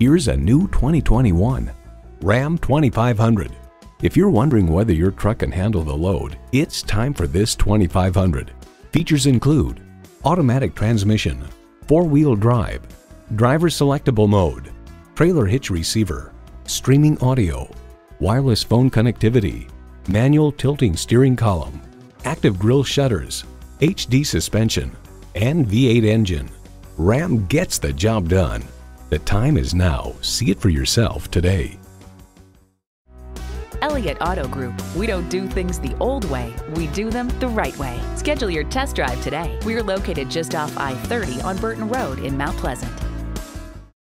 Here's a new 2021 Ram 2500. If you're wondering whether your truck can handle the load, it's time for this 2500. Features include automatic transmission, four-wheel drive, driver selectable mode, trailer hitch receiver, streaming audio, wireless phone connectivity, manual tilting steering column, active grille shutters, HD suspension, and V8 engine. Ram gets the job done. The time is now. See it for yourself today. Elliott Auto Group. We don't do things the old way. We do them the right way. Schedule your test drive today. We're located just off I-30 on Burton Road in Mount Pleasant.